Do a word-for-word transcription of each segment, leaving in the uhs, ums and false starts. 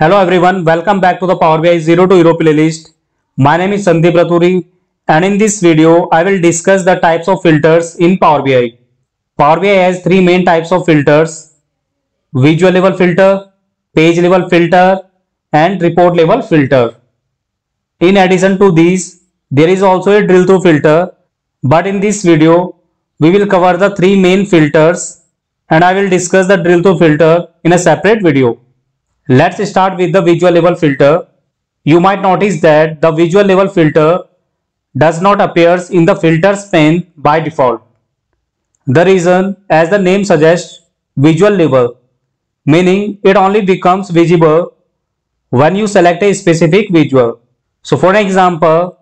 Hello everyone, welcome back to the Power B I zero to Hero playlist. My name is Sandeep Raturi and in this video I will discuss the types of filters in Power B I. Power B I has three main types of filters: visual level filter, page level filter and report level filter. In addition to these, there is also a drill through filter, but in this video we will cover the three main filters and I will discuss the drill through filter in a separate video. Let's start with the visual level filter. You might notice that the visual level filter does not appear in the filters pane by default. The reason, as the name suggests, visual level, meaning it only becomes visible when you select a specific visual. So for example,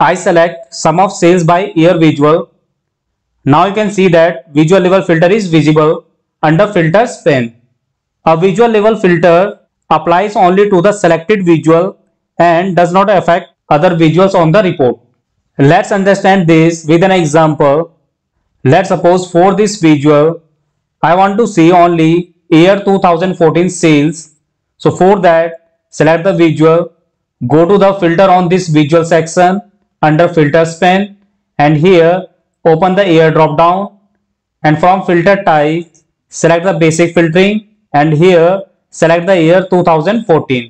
I select sum of sales by year visual. Now you can see that visual level filter is visible under filters pane. A visual level filter applies only to the selected visual and does not affect other visuals on the report. Let's understand this with an example. Let's suppose for this visual, I want to see only year two thousand fourteen sales. So for that, select the visual, go to the filter on this visual section under filters pane, and here open the year drop down, and from filter type, select the basic filtering. And here select the year two thousand fourteen.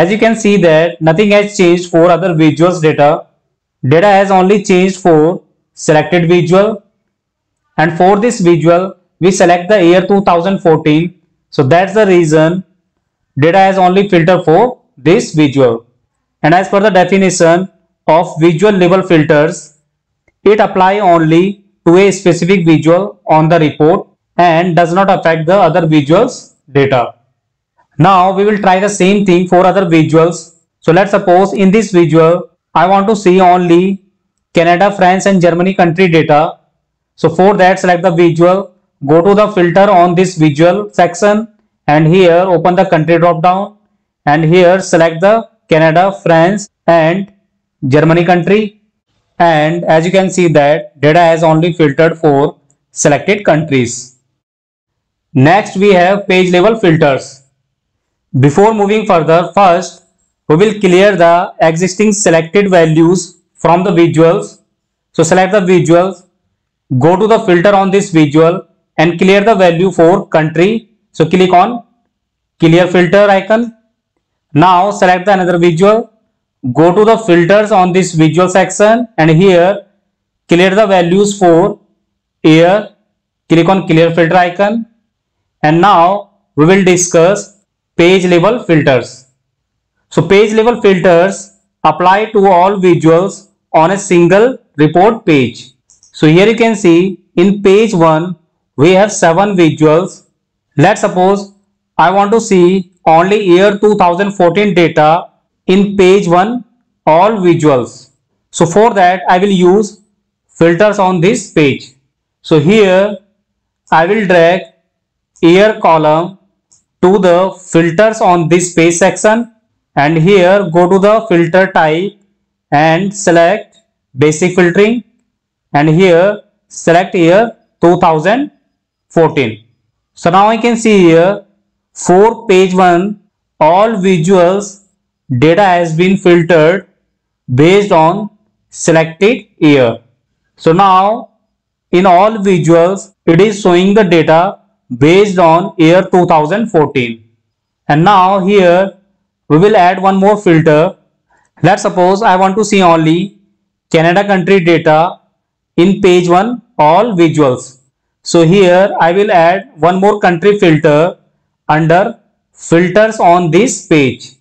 As you can see that nothing has changed for other visuals data. Data has only changed for selected visual. And for this visual, we select the year two thousand fourteen. So that's the reason data has only filtered for this visual. And as per the definition of visual level filters, it applies only to a specific visual on the report and does not affect the other visuals data. Now we will try the same thing for other visuals. So let's suppose in this visual I want to see only Canada, France and Germany country data. So for that, select the visual, go to the filter on this visual section, and here open the country drop down, and here select the Canada, France and Germany country, and as you can see that data has only filtered for selected countries. Next, we have page level filters. Before moving further, first we will clear the existing selected values from the visuals. So select the visuals, go to the filter on this visual and clear the value for country. So click on clear filter icon. Now select another visual, go to the filters on this visual section and here clear the values for year. Click on clear filter icon. And now we will discuss page level filters. So page level filters apply to all visuals on a single report page. So here you can see in page one we have seven visuals. Let's suppose I want to see only year two thousand fourteen data in page one, all visuals. So for that I will use filters on this page. So here I will drag year column to the filters on this page section, and here go to the filter type and select basic filtering, and here select year two thousand fourteen. So now I can see here for page one all visuals data has been filtered based on selected year. So now in all visuals it is showing the data based on year two thousand fourteen. And now here we will add one more filter. Let's suppose I want to see only Canada country data in page one, all visuals. So here I will add one more country filter under filters on this page.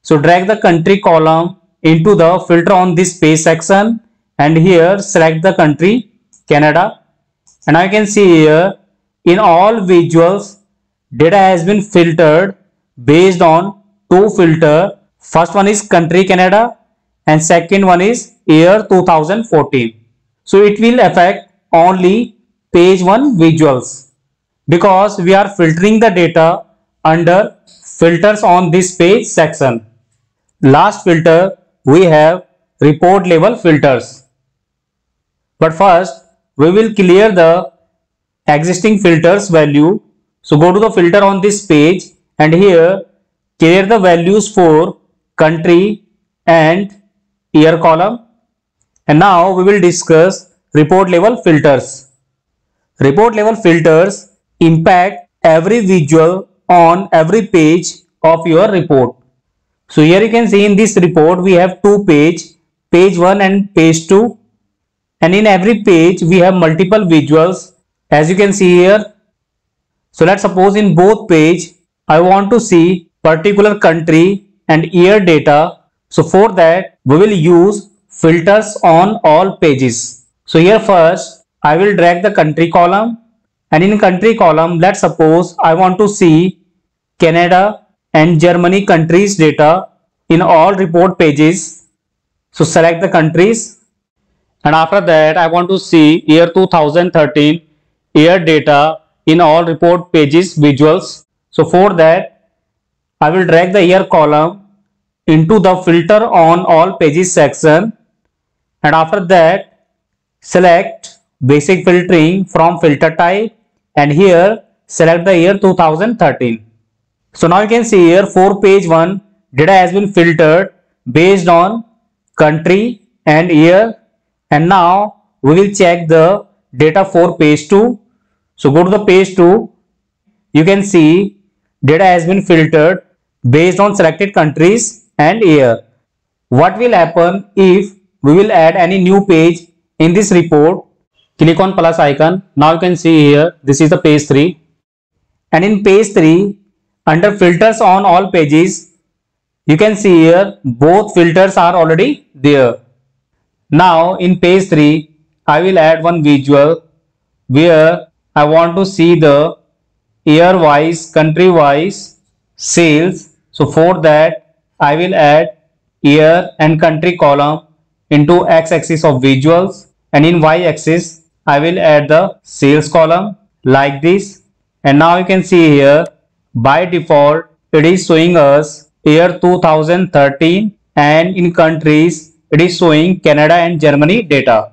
So drag the country column into the filter on this page section and here select the country Canada, and I can see here in all visuals data has been filtered based on two filters. First one is country Canada and second one is year two thousand fourteen. So it will affect only page one visuals because we are filtering the data under filters on this page section. Last filter we have report level filters. But first we will clear the existing filters value. So go to the filter on this page and here Care the values for country and year column. And now we will discuss report level filters. Report level filters impact every visual on every page of your report. So here you can see in this report we have two pages, page one and page two. And in every page we have multiple visuals as you can see here. So let's suppose in both pages I want to see particular country and year data. So for that we will use filters on all pages. So here first I will drag the country column, and in country column let's suppose I want to see Canada and Germany countries data in all report pages. So select the countries, and after that I want to see year two thousand thirteen year data in all report pages visuals. So for that I will drag the year column into the filter on all pages section, and after that select basic filtering from filter type, and here select the year two thousand thirteen. So now you can see here for page one data has been filtered based on country and year. And now we will check the data for page two. So go to the page two. You can see data has been filtered based on selected countries and year. What will happen if we will add any new page in this report? Click on plus icon. Now you can see here this is the page three. And in page three under filters on all pages you can see here both filters are already there. Now in page three, I will add one visual where I want to see the year wise, country wise sales. So for that, I will add year and country column into X axis of visuals, and in Y axis, I will add the sales column like this. And now you can see here by default, it is showing us year two thousand thirteen, and in countries, it is showing Canada and Germany data.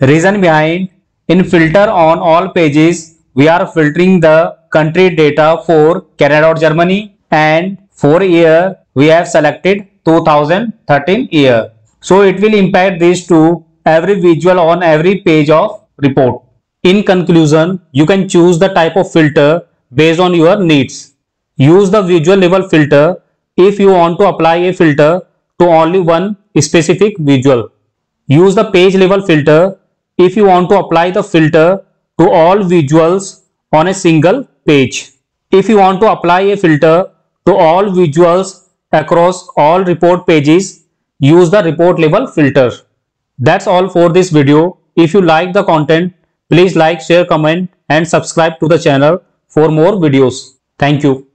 Reason behind, in filter on all pages, we are filtering the country data for Canada or Germany, and for year, we have selected two thousand thirteen year. So it will impact these two every visual on every page of report. In conclusion, you can choose the type of filter based on your needs. Use the visual level filter if you want to apply a filter to only one specific visual. Use the page level filter if you want to apply the filter to all visuals on a single page. If you want to apply a filter to all visuals across all report pages, use the report level filter. That's all for this video. If you like the content, please like, share, comment and subscribe to the channel for more videos. Thank you.